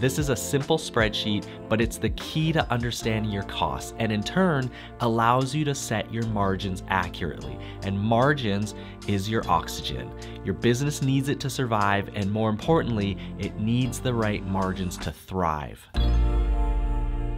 This is a simple spreadsheet, but it's the key to understanding your costs and in turn allows you to set your margins accurately. And margins is your oxygen. Your business needs it to survive, and more importantly, it needs the right margins to thrive.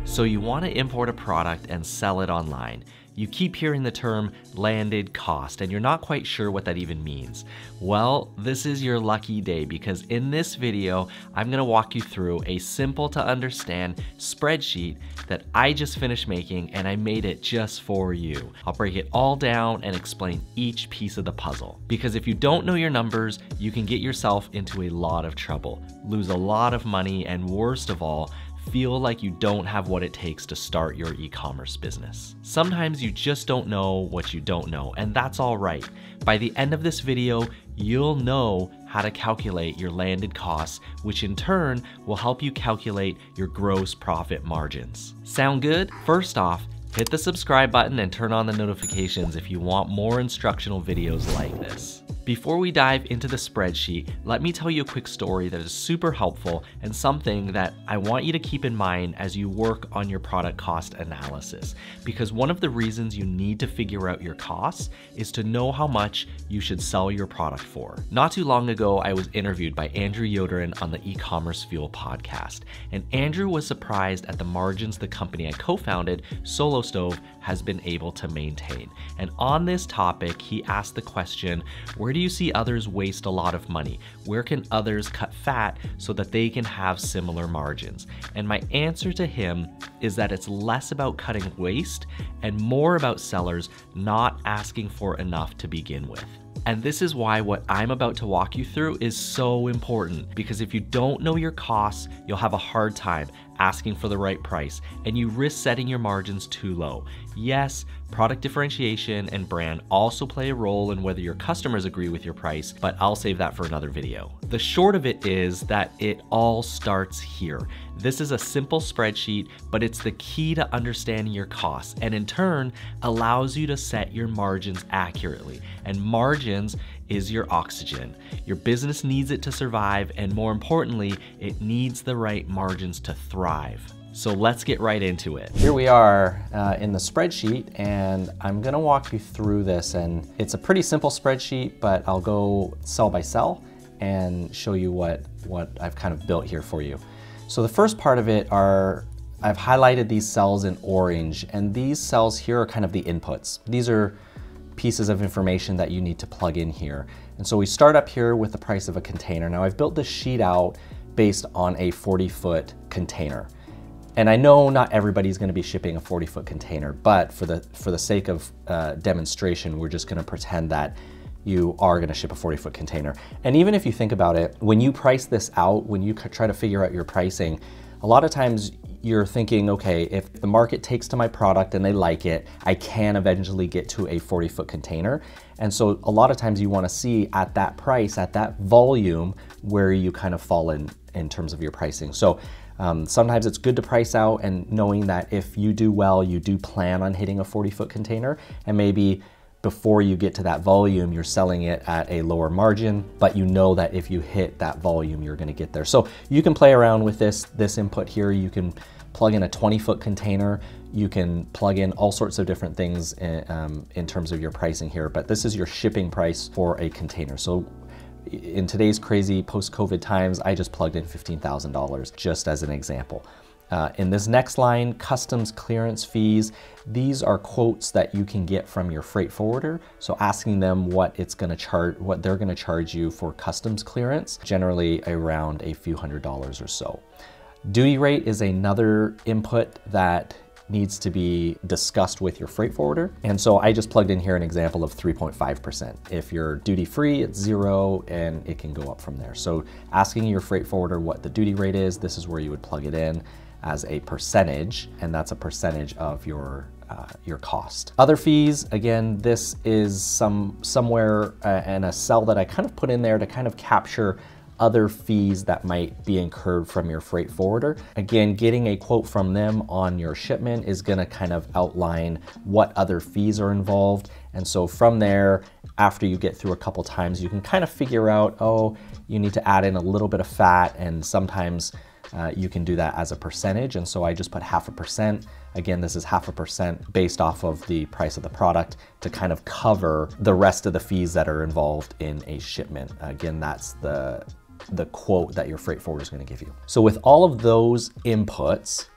So you want to import a product and sell it online. You keep hearing the term landed cost, and you're not quite sure what that even means. Well, this is your lucky day, because in this video, I'm going to walk you through a simple to understand spreadsheet that I just finished making, and I made it just for you. I'll break it all down and explain each piece of the puzzle, because if you don't know your numbers, you can get yourself into a lot of trouble, lose a lot of money, and worst of all, feel like you don't have what it takes to start your e-commerce business. Sometimes you just don't know what you don't know, and that's all right. By the end of this video, you'll know how to calculate your landed costs, which in turn will help you calculate your gross profit margins. Sound good? First off, hit the subscribe button and turn on the notifications if you want more instructional videos like this. Before we dive into the spreadsheet, let me tell you a quick story that is super helpful and something that I want you to keep in mind as you work on your product cost analysis. Because one of the reasons you need to figure out your costs is to know how much you should sell your product for. Not too long ago, I was interviewed by Andrew Yoderin on the eCommerce Fuel podcast, and Andrew was surprised at the margins the company I co-founded, Solo Stove, has been able to maintain. And on this topic, he asked the question, where do you see others waste a lot of money? Where can others cut fat so that they can have similar margins? And my answer to him is that it's less about cutting waste and more about sellers not asking for enough to begin with. And this is why what I'm about to walk you through is so important, because if you don't know your costs, you'll have a hard time asking for the right price, and you risk setting your margins too low. Yes, product differentiation and brand also play a role in whether your customers agree with your price, but I'll save that for another video. The short of it is that it all starts here. This is a simple spreadsheet, but it's the key to understanding your costs, and in turn allows you to set your margins accurately. And margins is your oxygen. Your business needs it to survive, and more importantly, it needs the right margins to thrive. So let's get right into it. Here we are in the spreadsheet, and I'm gonna walk you through this, and it's a pretty simple spreadsheet, but I'll go cell by cell and show you what I've kind of built here for you. So the first part of it are, I've highlighted these cells in orange, and these cells here are kind of the inputs. These are pieces of information that you need to plug in here. And so we start up here with the price of a container. Now I've built this sheet out based on a 40-foot container. And I know not everybody's gonna be shipping a 40-foot container, but for the sake of demonstration, we're just gonna pretend that you are gonna ship a 40-foot container. And even if you think about it, when you price this out, when you try to figure out your pricing, a lot of times you're thinking, okay, if the market takes to my product and they like it, I can eventually get to a 40-foot container. And so a lot of times you wanna see at that price, at that volume, where you kind of fall in terms of your pricing. So sometimes it's good to price out, and knowing that if you do well, you do plan on hitting a 40-foot container, and maybe before you get to that volume, you're selling it at a lower margin, but you know that if you hit that volume, you're gonna get there. So you can play around with this input here. You can plug in a 20-foot container. You can plug in all sorts of different things in terms of your pricing here, but this is your shipping price for a container. So in today's crazy post-COVID times, I just plugged in $15,000 just as an example. In this next line, customs clearance fees, these are quotes that you can get from your freight forwarder. So asking them what they're gonna charge you for customs clearance, generally around a few $100s or so. Duty rate is another input that needs to be discussed with your freight forwarder. And so I just plugged in here an example of 3.5%. If you're duty free, it's 0, and it can go up from there. So asking your freight forwarder what the duty rate is, this is where you would plug it in as a percentage, and that's a percentage of your cost. Other fees, again, this is somewhere in a cell that I kind of put in there to kind of capture other fees that might be incurred from your freight forwarder. Again, getting a quote from them on your shipment is gonna kind of outline what other fees are involved. And so from there, after you get through a couple times, you can kind of figure out, oh, you need to add in a little bit of fat, and sometimes you can do that as a percentage. And so I just put 0.5%. Again, this is 0.5% based off of the price of the product to kind of cover the rest of the fees that are involved in a shipment. Again, that's the quote that your freight forwarder is going to give you. So with all of those inputs,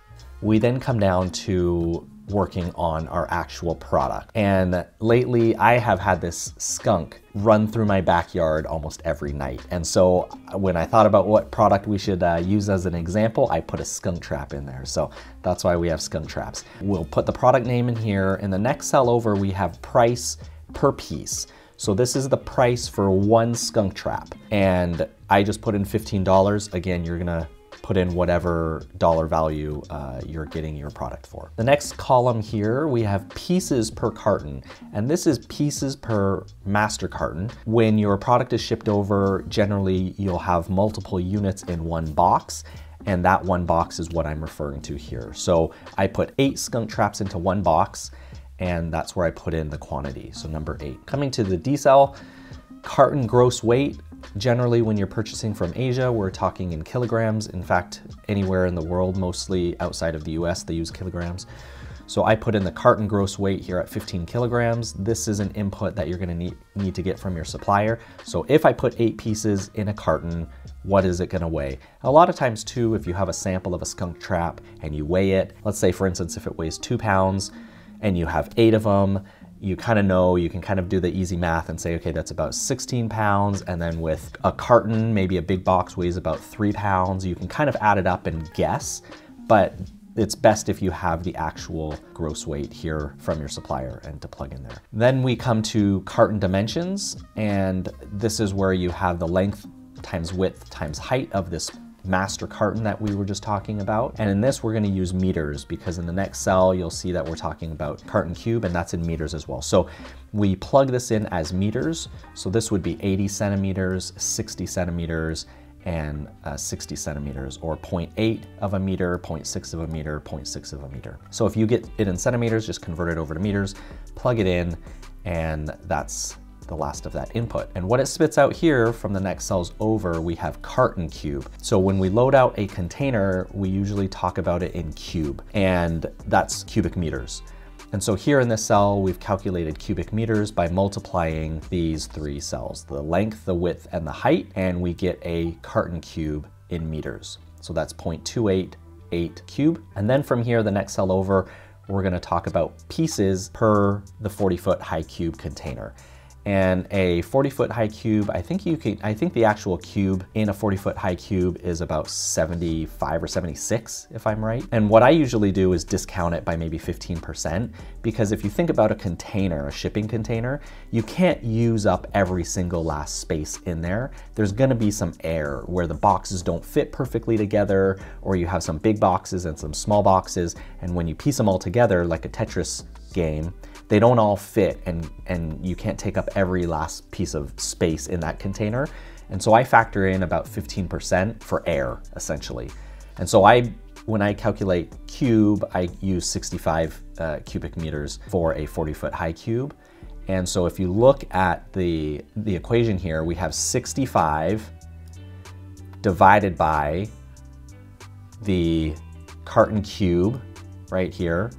we then come down to working on our actual product. And lately I have had this skunk run through my backyard almost every night. And so when I thought about what product we should use as an example, I put a skunk trap in there. So that's why we have skunk traps. We'll put the product name in here. In the next cell over, we have price per piece. So this is the price for one skunk trap. And I just put in $15. Again, you're gonna put in whatever dollar value you're getting your product for. The next column here, we have pieces per carton, and this is pieces per master carton. When your product is shipped over, generally you'll have multiple units in one box, and that one box is what I'm referring to here. So I put 8 skunk traps into one box, and that's where I put in the quantity, so number 8. Coming to the decel, carton gross weight, generally, when you're purchasing from Asia, we're talking in kilograms. In fact, anywhere in the world, mostly outside of the US, they use kilograms. So I put in the carton gross weight here at 15 kilograms. This is an input that you're gonna need to get from your supplier. So if I put 8 pieces in a carton, what is it gonna weigh? A lot of times too, if you have a sample of a skunk trap and you weigh it, let's say for instance, if it weighs 2 pounds and you have 8 of them, you kind of know, you can kind of do the easy math and say, okay, that's about 16 pounds. And then with a carton, maybe a big box weighs about 3 pounds. You can kind of add it up and guess, but it's best if you have the actual gross weight here from your supplier and to plug in there. Then we come to carton dimensions, and this is where you have the length times width times height of this master carton that we were just talking about. And in this, we're going to use meters, because in the next cell, you'll see that we're talking about carton cube, and that's in meters as well. So we plug this in as meters. So this would be 80 centimeters, 60 centimeters, and 60 centimeters, or 0.8 of a meter, 0.6 of a meter, 0.6 of a meter. So if you get it in centimeters, just convert it over to meters, plug it in, and that's the last of that input. And what it spits out here from the next cells over, we have carton cube. So when we load out a container, we usually talk about it in cube, and that's cubic meters. And so here in this cell, we've calculated cubic meters by multiplying these 3 cells, the length, the width, and the height, and we get a carton cube in meters. So that's 0.288 cube. And then from here, the next cell over, we're gonna talk about pieces per the 40-foot high cube container. And a 40-foot high cube, I think the actual cube in a 40-foot high cube is about 75 or 76, if I'm right. And what I usually do is discount it by maybe 15%, because if you think about a container, a shipping container, you can't use up every single last space in there. There's gonna be some air where the boxes don't fit perfectly together, or you have some big boxes and some small boxes. And when you piece them all together, like a Tetris game, they don't all fit, and you can't take up every last piece of space in that container. And so I factor in about 15% for air, essentially. And so when I calculate cube, I use 65 cubic meters for a 40-foot high cube. And so if you look at the equation here, we have 65 divided by the carton cube right here.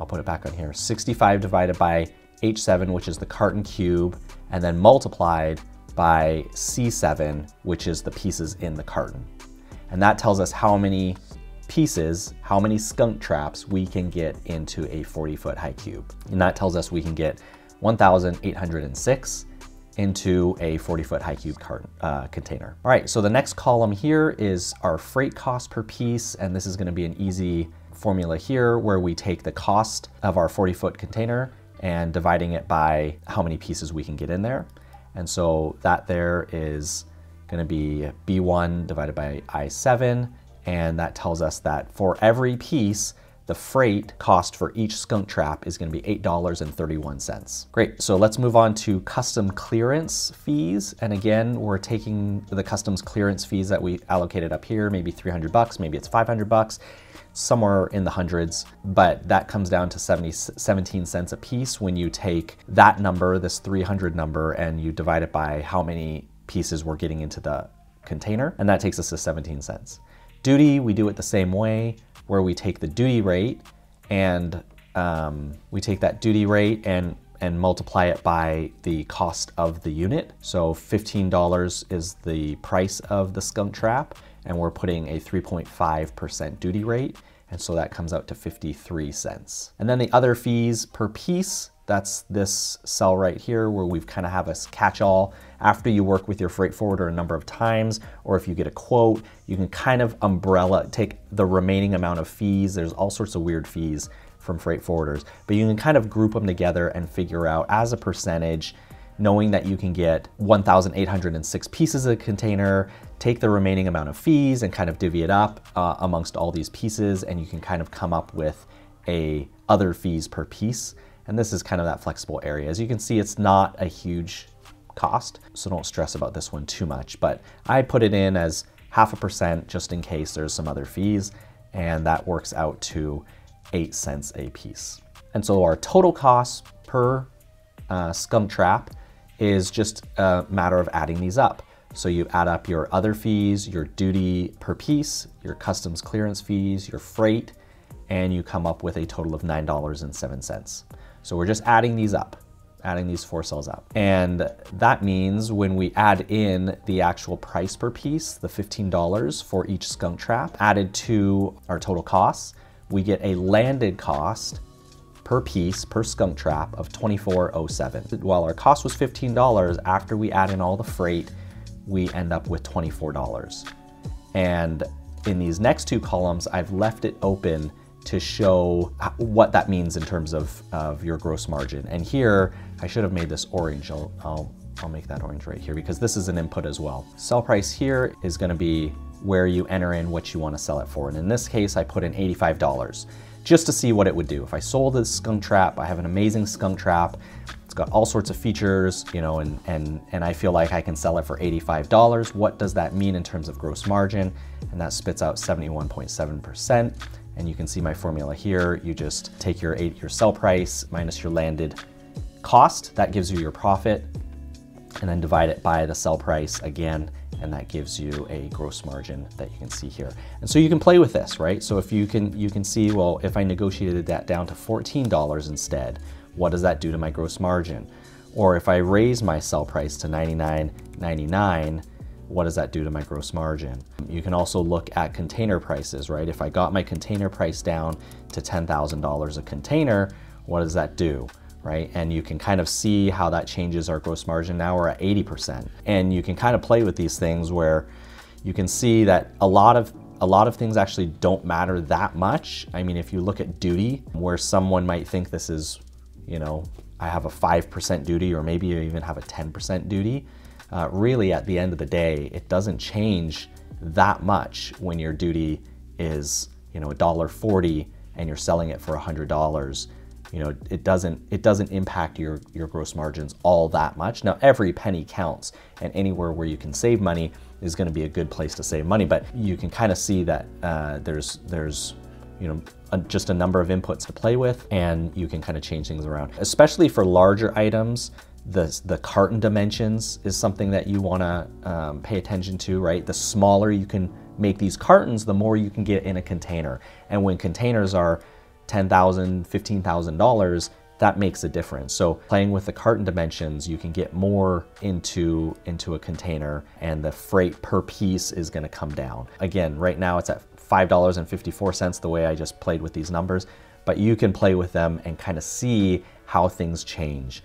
I'll put it back on here, 65 divided by H7, which is the carton cube, and then multiplied by C7, which is the pieces in the carton. And that tells us how many pieces, how many skunk traps we can get into a 40-foot high cube. And that tells us we can get 1,806 into a 40-foot high cube carton, container. All right, so the next column here is our freight cost per piece, and this is gonna be an easy formula here, where we take the cost of our 40-foot container and dividing it by how many pieces we can get in there. And so that there is gonna be B1 divided by I7, and that tells us that for every piece, the freight cost for each skunk trap is gonna be $8.31. Great, so let's move on to custom clearance fees. And again, we're taking the customs clearance fees that we allocated up here, maybe $300, maybe it's $500. Somewhere in the hundreds, but that comes down to 17 cents a piece when you take that number, this 300 number, and you divide it by how many pieces we're getting into the container, and that takes us to 17 cents. Duty, we do it the same way, where we take the duty rate and we take that duty rate and multiply it by the cost of the unit. So $15 is the price of the skunk trap, and we're putting a 3.5% duty rate, and so that comes out to 53 cents. And then the other fees per piece, that's this cell right here where we've kind of have a catch-all. After you work with your freight forwarder a number of times, or if you get a quote, you can kind of umbrella, take the remaining amount of fees. There's all sorts of weird fees from freight forwarders, but you can kind of group them together and figure out as a percentage, knowing that you can get 1,806 pieces of container, take the remaining amount of fees and kind of divvy it up amongst all these pieces, and you can kind of come up with a other fees per piece. And this is kind of that flexible area. As you can see, it's not a huge cost, so don't stress about this one too much, but I put it in as 0.5% just in case there's some other fees, and that works out to 8 cents a piece. And so our total cost per skunk trap is just a matter of adding these up. So you add up your other fees, your duty per piece, your customs clearance fees, your freight, and you come up with a total of $9.07. So we're just adding these up, adding these four cells up. And that means when we add in the actual price per piece, the $15 for each skunk trap added to our total costs, we get a landed cost per piece per skunk trap of $24.07. While our cost was $15, after we add in all the freight, we end up with $24. And in these next two columns, I've left it open to show what that means in terms of your gross margin. And here, I should have made this orange. I'll make that orange right here because this is an input as well. Sell price here is gonna be where you enter in what you wanna sell it for. And in this case, I put in $85 just to see what it would do. If I sold this skunk trap, I have an amazing skunk trap. It's got all sorts of features, you know, and I feel like I can sell it for $85. What does that mean in terms of gross margin? And that spits out 71.7%. And you can see my formula here. You just take your sell price minus your landed cost. That gives you your profit, and then divide it by the sell price again. And that gives you a gross margin that you can see here. And so you can play with this, right? So if you can see, well, if I negotiated that down to $14 instead, what does that do to my gross margin? Or if I raise my sell price to $99.99, what does that do to my gross margin? You can also look at container prices, right? If I got my container price down to $10,000 a container, what does that do, right? And you can kind of see how that changes our gross margin. Now we're at 80%. And you can kind of play with these things where you can see that a lot of things actually don't matter that much. I mean, if you look at duty, where someone might think this is, you know, I have a 5% duty, or maybe you even have a 10% duty. Really, at the end of the day, it doesn't change that much when your duty is, you know, $1.40 and you're selling it for $100. You know, it doesn't impact your gross margins all that much. Now, every penny counts, and anywhere where you can save money is going to be a good place to save money. But you can kind of see that there's you know, just a number of inputs to play with, and you can kind of change things around, especially for larger items. The carton dimensions is something that you want to pay attention to, right? The smaller you can make these cartons, the more you can get in a container. And when containers are $10,000, $15,000, that makes a difference. So playing with the carton dimensions, you can get more into a container, and the freight per piece is going to come down. Again, right now it's at $5.54 the way I just played with these numbers, but you can play with them and kind of see how things change.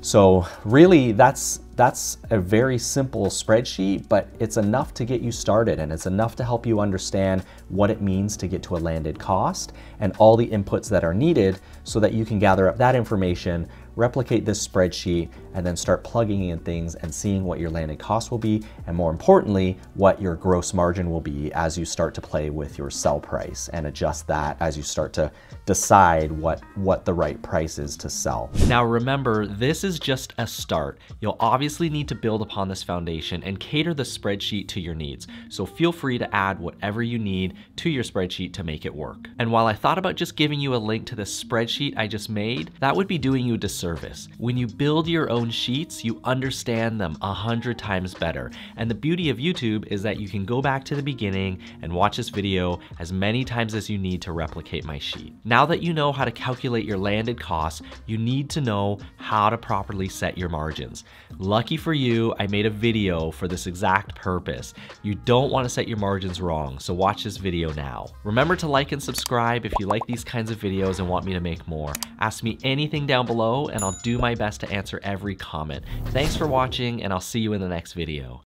So really, that's a very simple spreadsheet, but it's enough to get you started, and it's enough to help you understand what it means to get to a landed cost and all the inputs that are needed so that you can gather up that information, replicate this spreadsheet, and then start plugging in things and seeing what your landed cost will be, and more importantly, what your gross margin will be as you start to play with your sell price and adjust that as you start to decide what the right price is to sell. Now remember, this is just a start. You'll obviously need to build upon this foundation and cater the spreadsheet to your needs. So feel free to add whatever you need to your spreadsheet to make it work. And while I thought about just giving you a link to this spreadsheet I just made, that would be doing you a disservice service. When you build your own sheets, you understand them 100 times better. And the beauty of YouTube is that you can go back to the beginning and watch this video as many times as you need to replicate my sheet. Now that you know how to calculate your landed costs, you need to know how to properly set your margins. Lucky for you, I made a video for this exact purpose. You don't want to set your margins wrong, so watch this video now. Remember to like and subscribe if you like these kinds of videos and want me to make more. Ask me anything down below and I'll do my best to answer every comment. Thanks for watching, and I'll see you in the next video.